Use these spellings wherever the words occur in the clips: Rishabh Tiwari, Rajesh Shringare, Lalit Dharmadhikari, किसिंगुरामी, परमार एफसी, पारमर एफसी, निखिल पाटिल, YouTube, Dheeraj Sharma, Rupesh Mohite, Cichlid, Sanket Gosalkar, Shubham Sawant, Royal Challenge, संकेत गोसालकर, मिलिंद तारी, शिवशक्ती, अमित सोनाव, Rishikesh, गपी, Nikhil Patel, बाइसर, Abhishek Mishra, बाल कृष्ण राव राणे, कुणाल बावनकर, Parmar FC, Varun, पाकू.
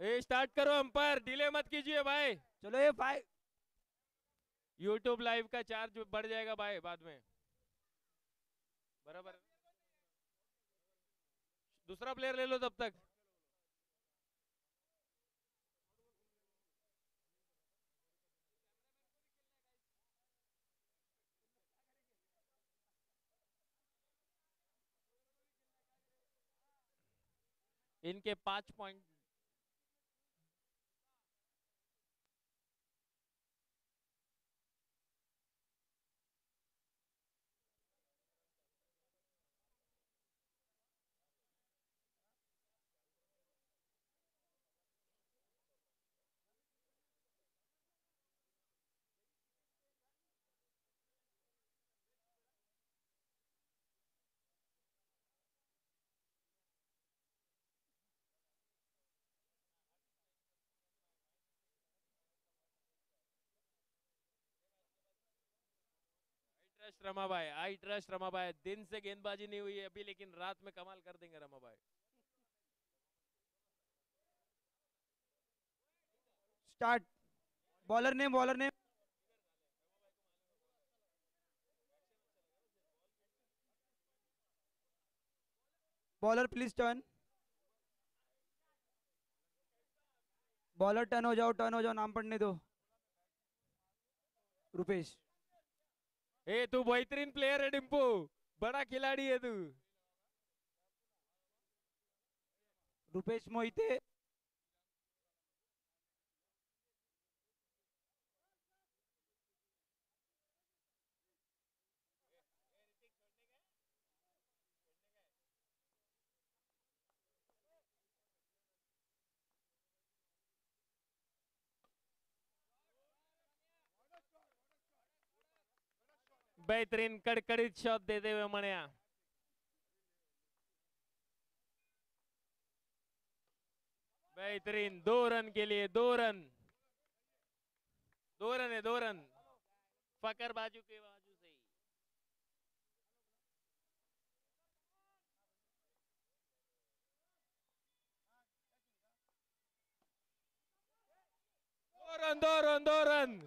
ए start करो umpire, delay मत कीजिए भाई। चलो ये भाई YouTube लाइव का चार्ज बढ़ जाएगा भाई बाद में। बराबर दूसरा प्लेयर ले लो तब तक। इनके 5 पॉइंट। रमा भाई आई ट्रस्ट रमा भाई, दिन से गेंदबाजी नहीं हुई है अभी लेकिन रात में कमाल कर देंगे रमा भाई। Start, bowler name, bowler name. Bowler please turn, bowler turn हो जाओ, टर्न हो जाओ, नाम पढ़ने दो। रुपेश ए तू बेहतरीन प्लेयर है डिम्पू, बड़ा खिलाड़ी है तू। रुपेश मोहिते, बेहतरीन कड़कड़ित शॉट देते हुए मणिया। बेहतरीन 2 रन के लिए, 2 रन, 2 रन है, 2 रन फकर बाजू के बाजू से ही। दो रन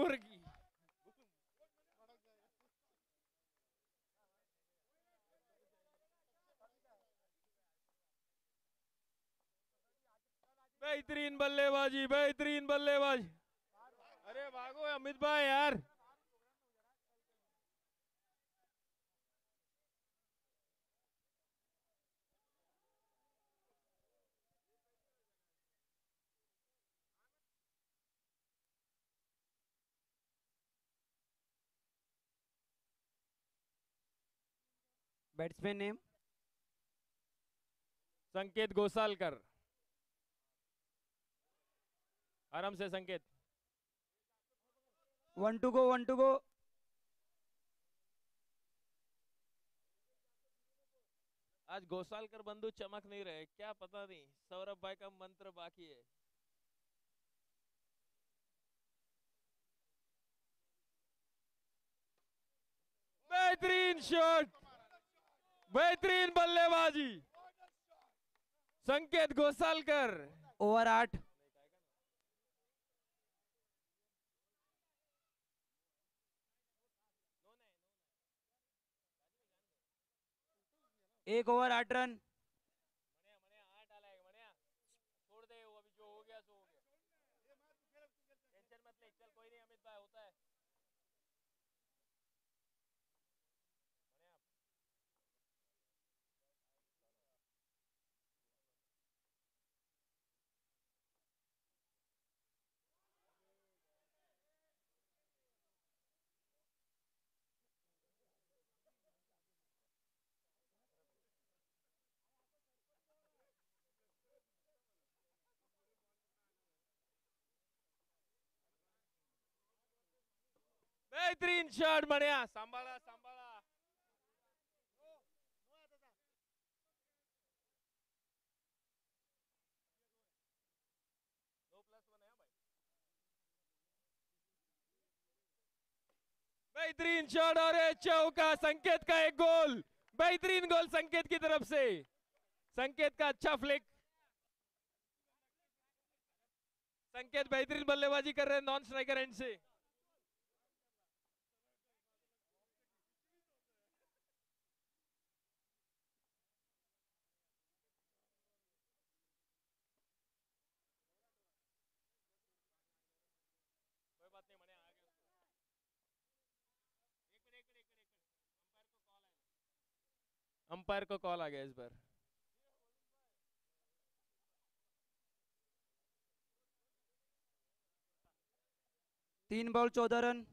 मुर्गी बेहतरीन बल्लेबाजी, बेहतरीन बल्लेबाजी। अरे भागो अमित भाई यार। बैट्समैन नेम संकेत गोसालकर, आराम से संकेत। 1 टू गो, 1 टू गो। आज गोसालकर बंधु चमक नहीं रहे, क्या पता नहीं, सौरभ भाई का मंत्र बाकी है। बेहतरीन शॉट, बेहतरीन बल्लेबाजी संकेत गोसालकर। ओवर 8। एक ओवर 8 रन। छोड़ दे वो, अभी जो हो गया सो हो गया, टेंशन मत ले। चल कोई नहीं अमित भाई, होता है। बेहतरीन शॉट मणिया, संभाला संभाला। बेहतरीन शॉट और चौका, संकेत का एक गोल, बेहतरीन गोल संकेत की तरफ से। संकेत का अच्छा फ्लिक, संकेत बेहतरीन बल्लेबाजी कर रहे हैं नॉन स्ट्राइकर एंड से। अंपायर को कॉल आ गया इस बार। तीन बॉल 14 रन।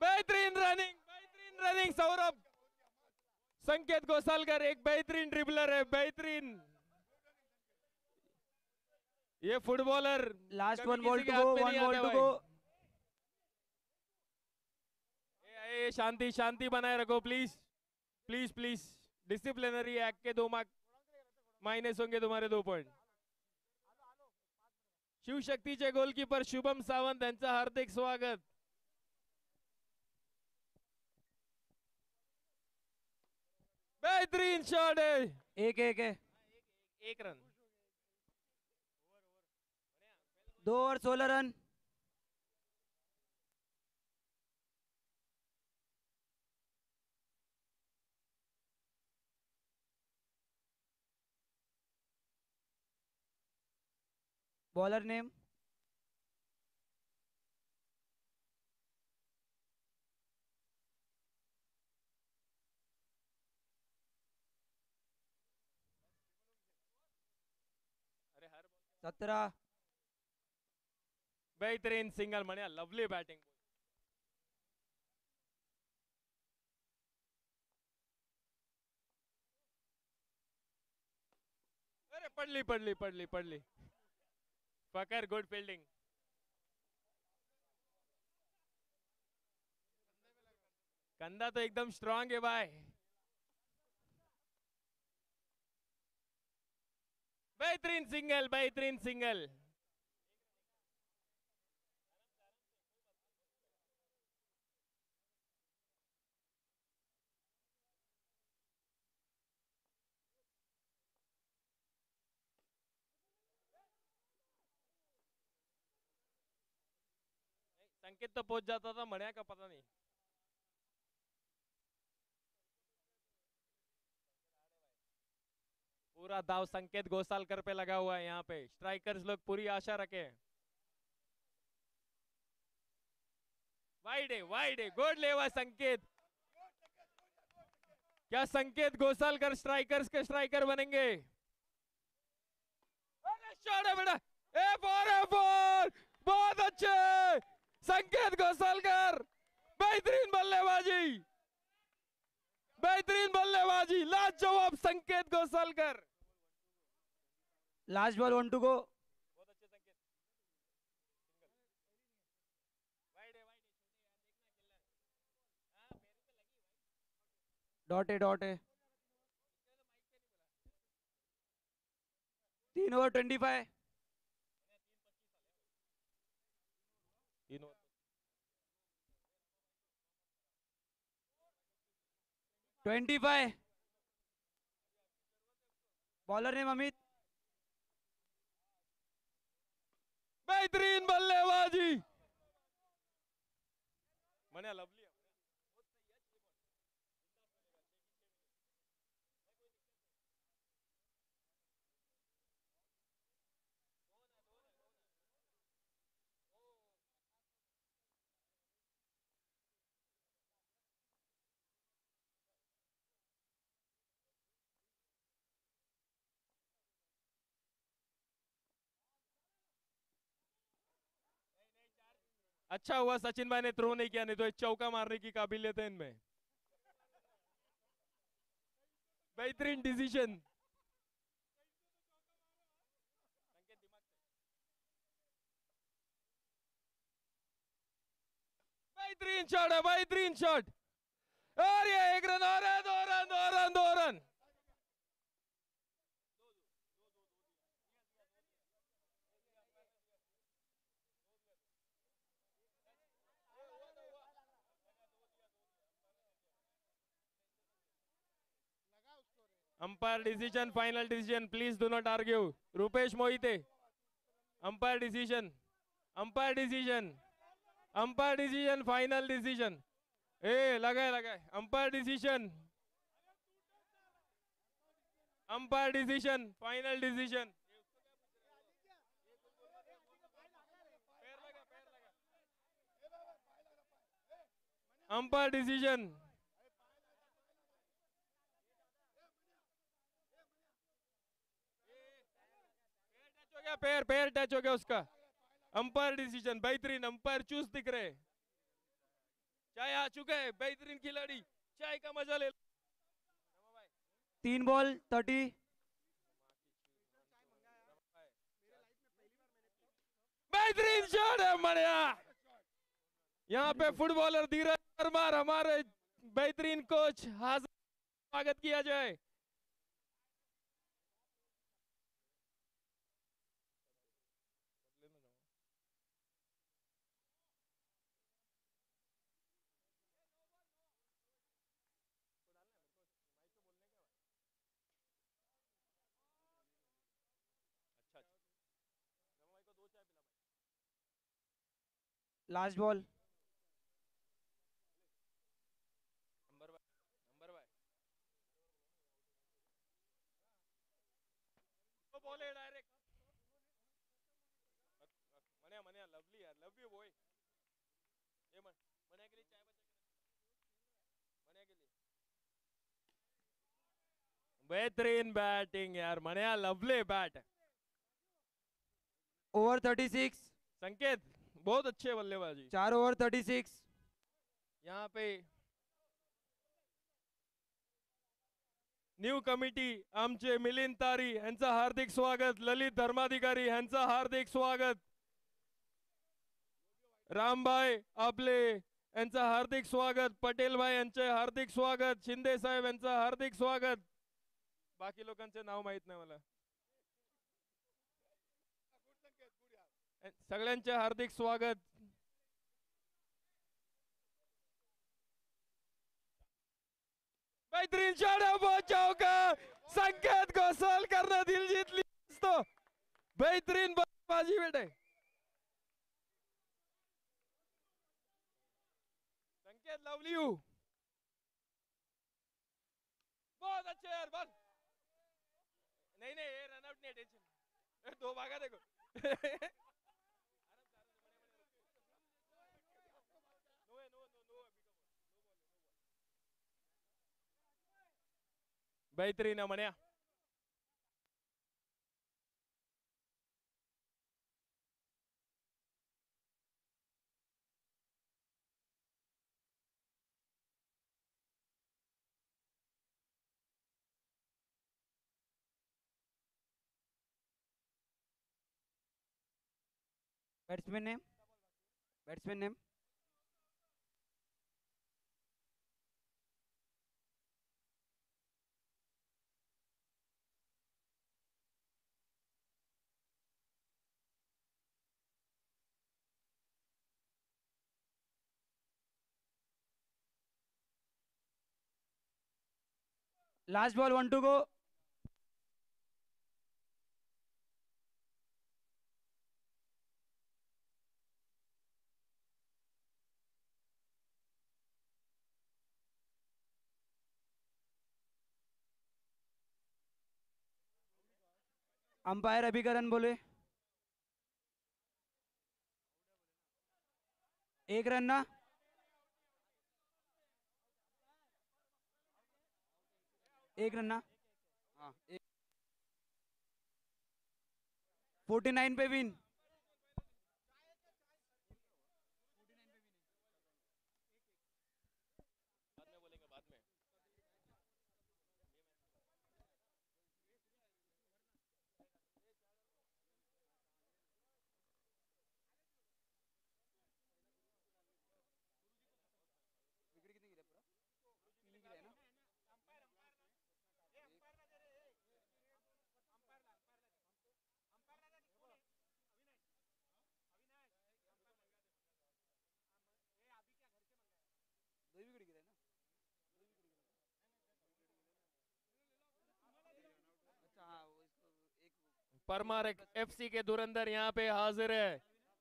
बेहतरीन रनिंग सौरभ। संकेत गोसालकर एक बेहतरीन ड्रिबलर है, बेहतरीन ये footballer. Last one ball to go. ए शांति बनाए रखो प्लीज। डिसिप्लिनरी एक्ट के 2 मार्क्स माइनस होंगे तुम्हारे, 2 पॉइंट। शिवशक्तीचे गोलकीपर शुभम सावंत यांचा हार्दिक स्वागत। बेहतरीन शॉट है। एक रन। 2 ओवर 16 रन। बॉलर नेम सत्रह। बेहतरीन सिंगल मणिया, लवली बैटिंग। अरे पढ़ली फकर, गुड फील्डिंग। कंधा तो एकदम स्ट्रांग है भाई। बेहतरीन सिंगल। संकेत तो पहुंच जाता था, मणिया का पता नहीं। पूरा दाव संकेत गोसालकर पे लगा हुआ है। यहाँ पे स्ट्राइकर्स लोग पूरी आशा रखे। वाइड है, गुड लेवा संकेत। क्या संकेत गोसालकर स्ट्राइकर्स के स्ट्राइकर बनेंगे? अरे शॉट है बेटा, ए4, बहुत अच्छे संकेत गोसालकर। बेहतरीन बल्लेबाजी, लाजवाब संकेत गोसालकर। Last ball 1 to go. बहुत अच्छे संकेत। डॉटे। 3 ओवर 25। 25। Bowler name Amit. बेहतरीन बल्लेबाजी। मने लवली। अच्छा हुआ सचिन भाई ने थ्रो नहीं किया, नहीं तो एक चौका मारने की काबिलियत है इनमें। बेहतरीन डिसीजन। बेहतरीन शॉट है, बेहतरीन शॉट। और ये एक रन और है, दो रन, दो रन, दो run. Umpire decision, final decision, please do not argue. Rupesh Mohite, umpire decision, umpire decision, umpire decision, final decision. ए लगाए लगाए, umpire decision, umpire decision, final decision. Umpire decision, पैर पैर टच हो गया उसका। अंपायर डिसीजन, बेहतरीन अंपायर चूस दिख रहे। चाय आ चुका है, बेहतरीन खिलाड़ी, चाय का मजा ले। 3 बॉल 30। बेहतरीन शॉट है मणिया। यहाँ पे फुटबॉलर धीरज शर्मा, हमारे बेहतरीन कोच हाजिर, स्वागत किया जाए। Last ball, number Y, number Y. तो बोले डायरेक्ट मने मने लवली यार, लव यू बॉय। ये मने के लिए चाय बचा, मने के लिए बेहतरीन बैटिंग यार, मने लवली बैट। ओवर 36 संकेत, बहुत अच्छे बल्लेबाजी। 4 ओवर 36। यहाँ पे न्यू कमिटी आमचे मिलिंद तारी यांचा हार्दिक स्वागत, ललित धर्माधिकारी यांचा हार्दिक स्वागत, रामभाई आपले यांचा हार्दिक स्वागत, पटेल भाई यांचे हार्दिक स्वागत, शिंदे साहेब यांचा हार्दिक स्वागत। बाकी लोकांचे नाव माहित नाही मला, सगळ्यांचे हार्दिक स्वागत। बेहतरीन शॉट है, बहुत चौका। संकेत गोसालकर ने दिल जीत लिया दोस्तों, बेहतरीन बल्लेबाजी बेटे। संकेत लवली यू, बहुत अच्छे यार। बस नहीं नहीं, ये रन आउट नहीं, टेंशन, दो भागा देखो। बेहतरीन है Maniya. Batsman name, batsman name. Last ball, 1-2 go. Umpire अभिकरण बोले, एक रन ना। एक रन ना, हाँ। 49 पे विन। परमार एफसी के धुरंधर यहाँ पे हाजिर है।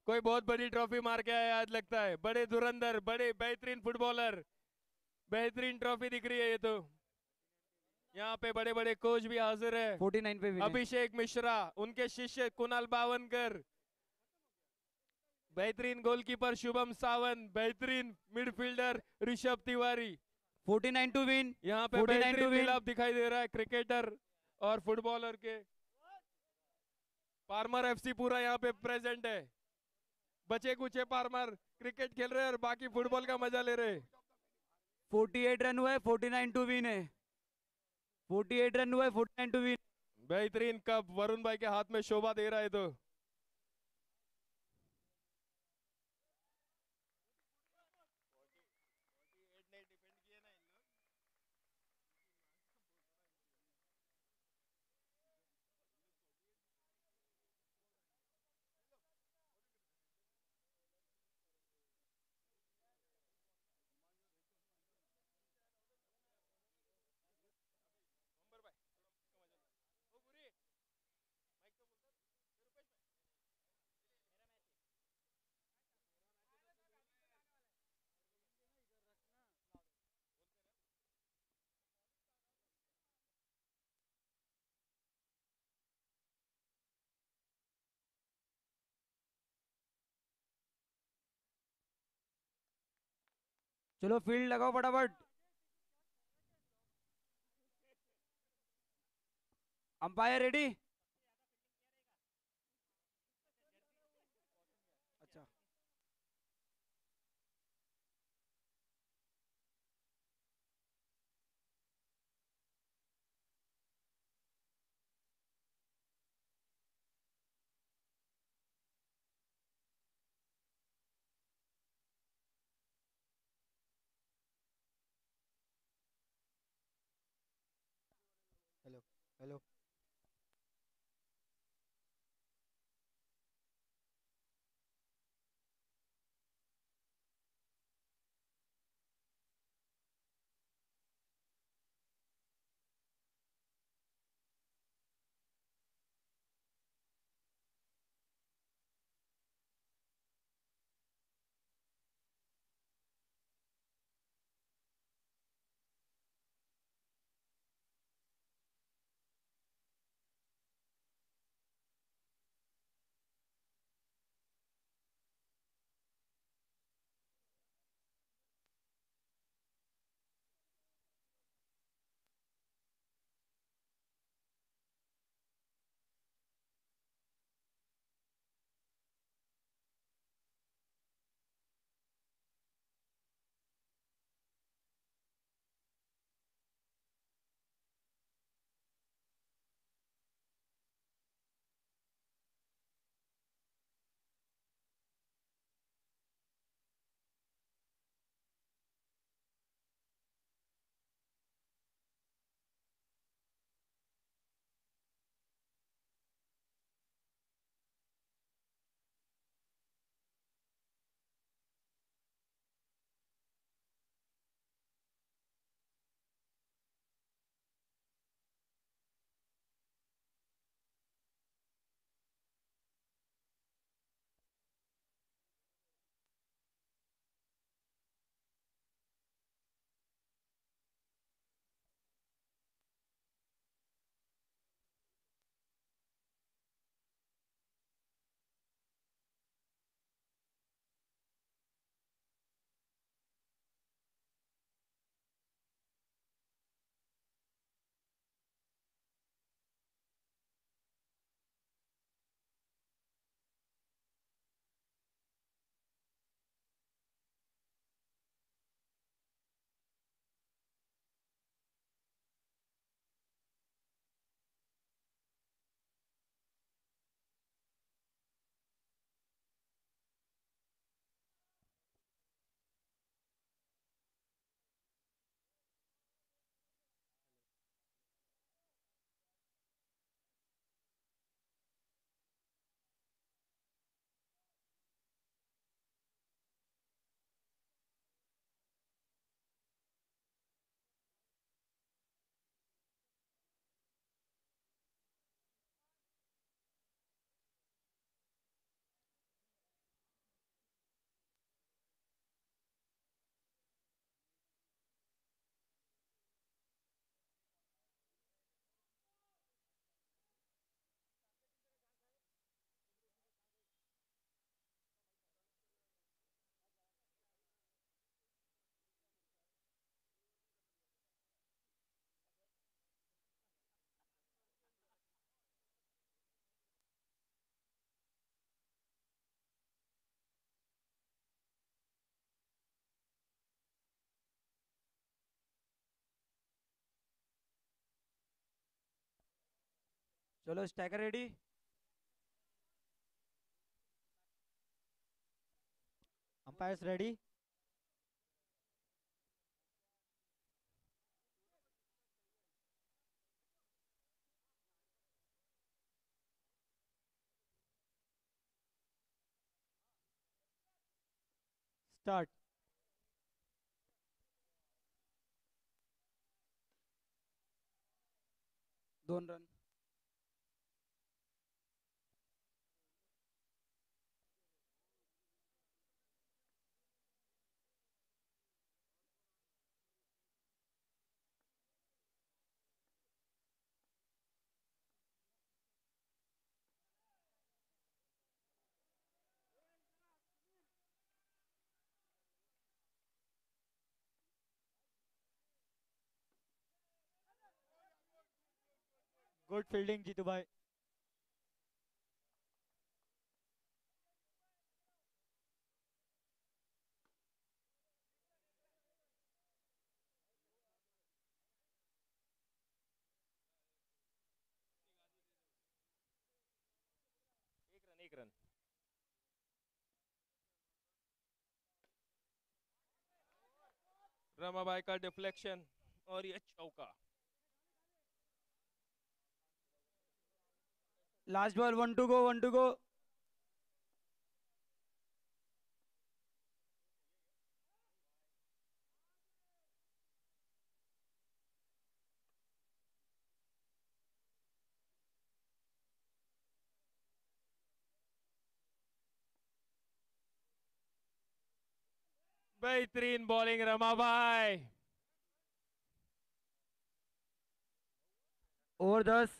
कोई बहुत बड़ी ट्रॉफी मार के आया आज लगता है, बड़े धुरंधर, बड़े बेहतरीन फुटबॉलर, बेहतरीन ट्रॉफी दिख रही है। ये तो यहाँ पे बड़े बड़े कोच भी हाजिर है। 49 पे अभिषेक मिश्रा, उनके शिष्य कुणाल बावनकर, बेहतरीन गोलकीपर शुभम सावंत, बेहतरीन midfielder Rishabh Tiwari. 49 to win, यहाँ पे बेहतरीन मिलाप दिखाई दे रहा है क्रिकेटर और फुटबॉलर के। पारमर एफसी पूरा यहाँ पे प्रेजेंट है। बचे कुचे पारमर क्रिकेट खेल रहे हैं और बाकी फुटबॉल का मजा ले रहे। 48 रन हुए, 49 टू विन है। 48 रन हुए, 49 टू विन। बेहतरीन कप वरुण भाई के हाथ में शोभा दे रहा है। तो चलो फील्ड लगाओ फटाफट। Umpire ready. अच्छा, हेलो, चलो stacker ready, umpires ready. Start. दोन रन। गुड फील्डिंग जीतू भाई। एक रन। रमाबाई का डिफ्लेक्शन और ये चौका। Last ball, 1 to go। बेहतरीन bowling Ramabai. Over 10,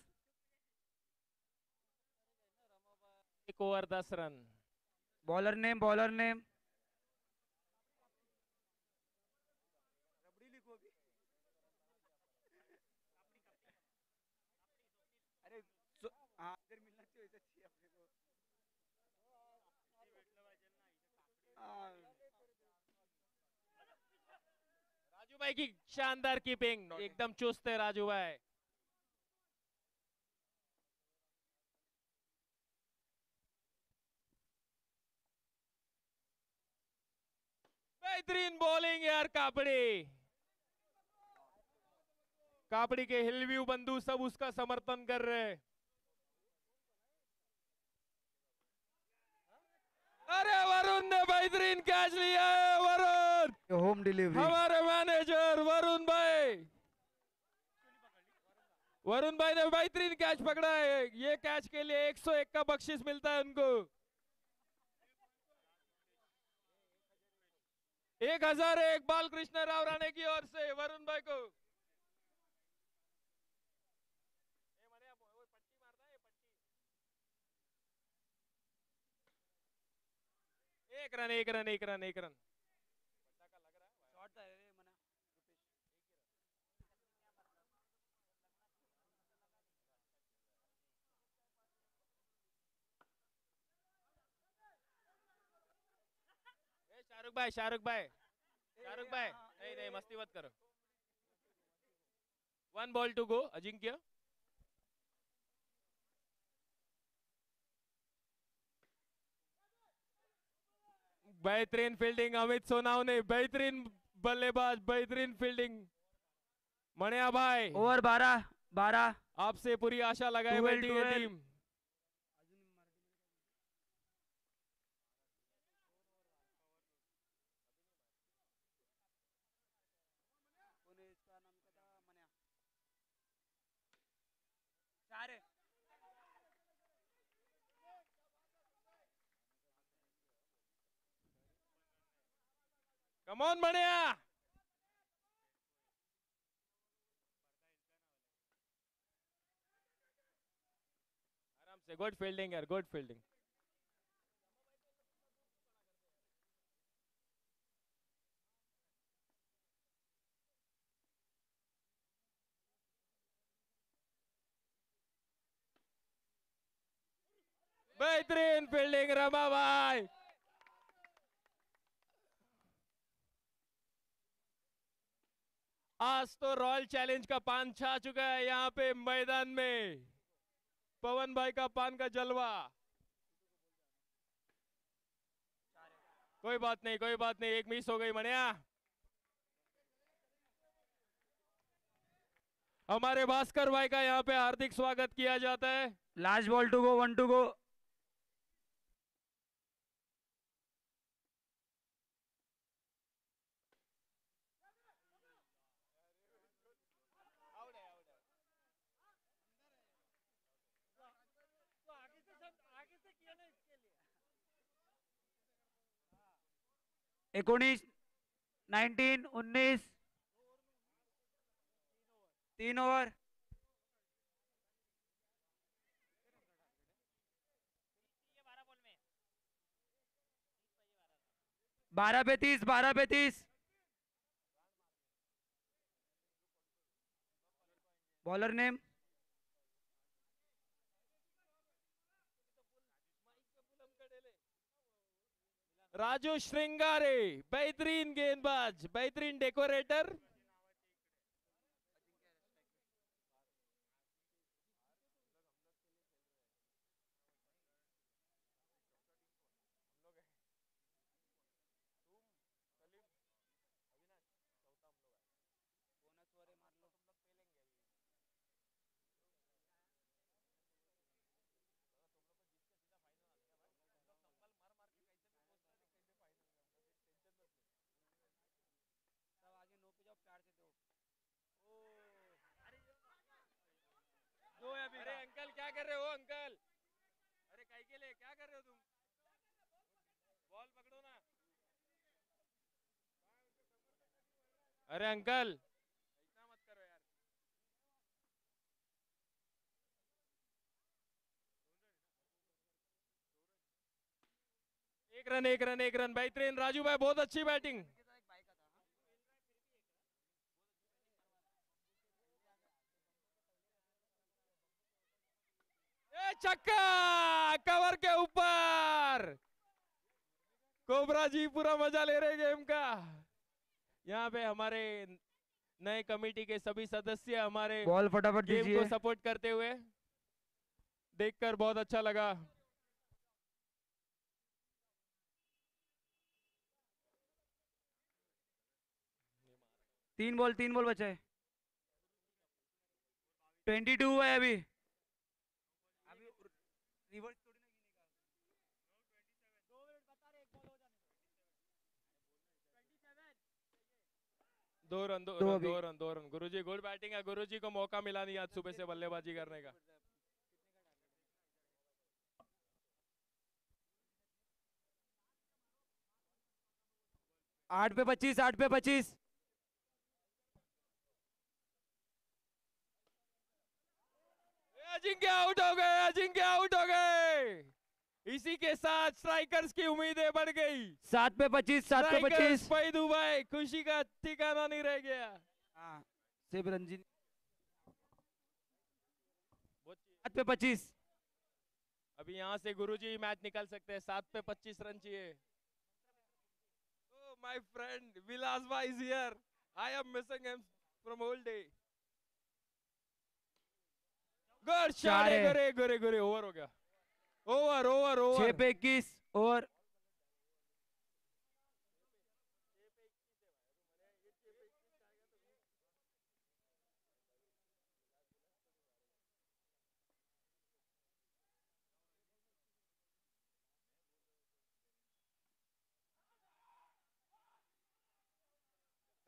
1 over 10 run. Bowler name अरे हाँ इधर मिलना चाहिए अपने को। राजू भाई की शानदार कीपिंग, एकदम चुस्त है राजू भाई। बेहतरीन बॉलिंग यार कापड़ी के हिलव्यू बंधु सब उसका समर्थन कर रहे। अरे वरुण ने बेहतरीन कैच लिया है। वरुण होम डिलीवरी, हमारे मैनेजर वरुण भाई ने बेहतरीन कैच पकड़ा है। ये कैच के लिए 101 का बख्शीश मिलता है उनको, 1001 बाल कृष्ण राव राणे की ओर से वरुण भाई को। एक रन। शाहरुख भाई नहीं मस्ती मत करो। 1 ball to go। अजिंक्य बेहतरीन फील्डिंग, अमित सोनाव ने बेहतरीन बल्लेबाज, बेहतरीन फील्डिंग मणिया भाई। ओवर 12, आपसे पूरी आशा लगाए बैठी है टीम। कम ऑन मणिया, आराम से। Good fielding. बेहतरीन फील्डिंग रमाबाई। आज तो रॉयल चैलेंज का पान छा चुका है यहाँ पे मैदान में। पवन भाई का पान का जलवा। कोई बात नहीं, कोई बात नहीं, एक मिस हो गई मनिया। हमारे भास्कर भाई का यहाँ पे हार्दिक स्वागत किया जाता है। Last ball to go, 1 to go. एकोनीस, 19, 19, 3 ओवर। बारह पे तीस। बॉलर नेम राजू श्रृंगारे, बेहतरीन गेंदबाज, बेहतरीन डेकोरेटर। अरे अंकल क्या कर रहे हो अंकल, अरे काहे के लिए क्या कर रहे हो तुम, बॉल पकड़ो ना। अरे अंकल ऐसा मत करो यार। एक रन। बेहतरीन राजू भाई, बहुत अच्छी बैटिंग। चक्का कवर के ऊपर, कोबरा जी पूरा मजा ले रहे गेम का। यहाँ पे हमारे नए कमेटी के सभी सदस्य हमारे बॉल फटाफट गेम को सपोर्ट करते हुए देखकर बहुत अच्छा लगा। तीन बॉल बचे, 22 है अभी। रिवर्स थोड़ी ना गिनेगा। 2 मिनट बता रहे, एक बॉल हो जाने। 2 रन। गुरुजी गुड बैटिंग है, गुरुजी को मौका मिला नहीं आज सुबह से बल्लेबाजी करने का। आठ पे पच्चीस। अजिंक्य आउट हो गए। इसी के साथ स्ट्राइकर्स की उम्मीदें बढ़ गई। 7 पे 25। दुबई खुशी का ठिकाना नहीं रह गया। सिर्फ रंजीत 7 पे 25। अभी यहाँ से गुरुजी मैच निकाल सकते हैं। 7 पे 25 रन चाहिए। माय फ्रेंड विलास भाई is here, I am missing him from whole day. Gore over हो गया। ओवर 6 पे 21 ओवर।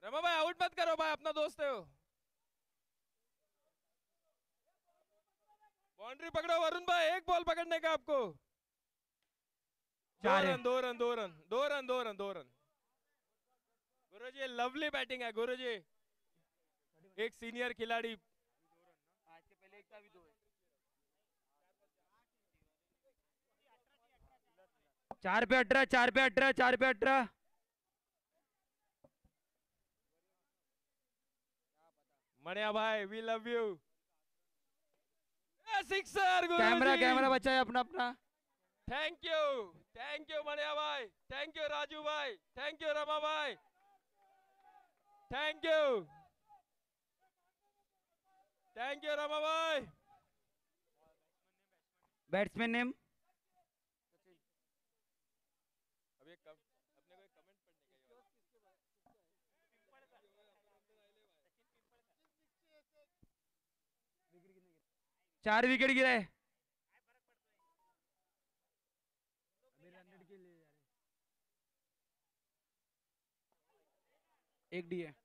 रमा भाई आउट मत करो भाई, अपना दोस्त है वो। बाउंड्री पकड़ो वरुण भाई, एक बॉल पकड़ने का आपको। 2 रन। गुरुजी लवली बैटिंग है गुरुजी, एक सीनियर खिलाड़ी। आज के पहले एक था, अभी 2 है। 4 पे 18। मणिया भाई वी लव यू। सिक्सर गुरुजी। कैमरा बचाए अपना। थैंक यू मनिया भाई, थैंक यू राजू भाई, थैंक यू रमा भाई, थैंक यू रमा भाई। बैट्समैन नेम चार विकेट गिराए एक डी है।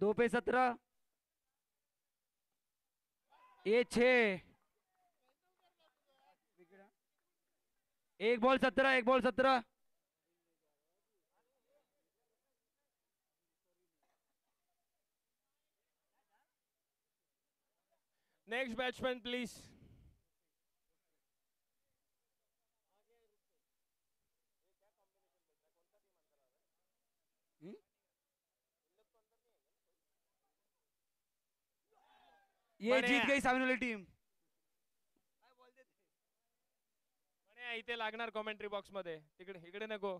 दो पे 17 ये 6 एक बॉल 17 नेक्स्ट बैट्समैन प्लीज ये जीत गई सामने वाली टीम। इथे लागणार कॉमेंट्री बॉक्स मध्ये तिकडे इकडे नको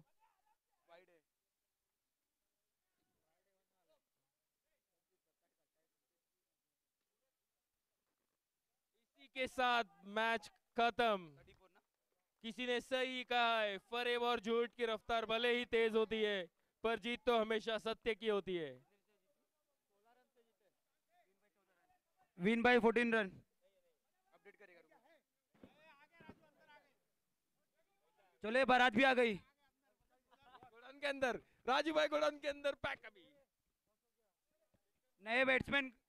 इसी के साथ मैच खत्म। किसी ने सही कहा है, फरेब और झूठ की रफ्तार भले ही तेज होती है पर जीत तो हमेशा सत्य की होती है। विन बाय 14 रन अपडेट करेगा। चले बारात भी आ गई गोडाउन के अंदर, राजू भाई गोडाउन के अंदर पैक अभी। नए बैट्समैन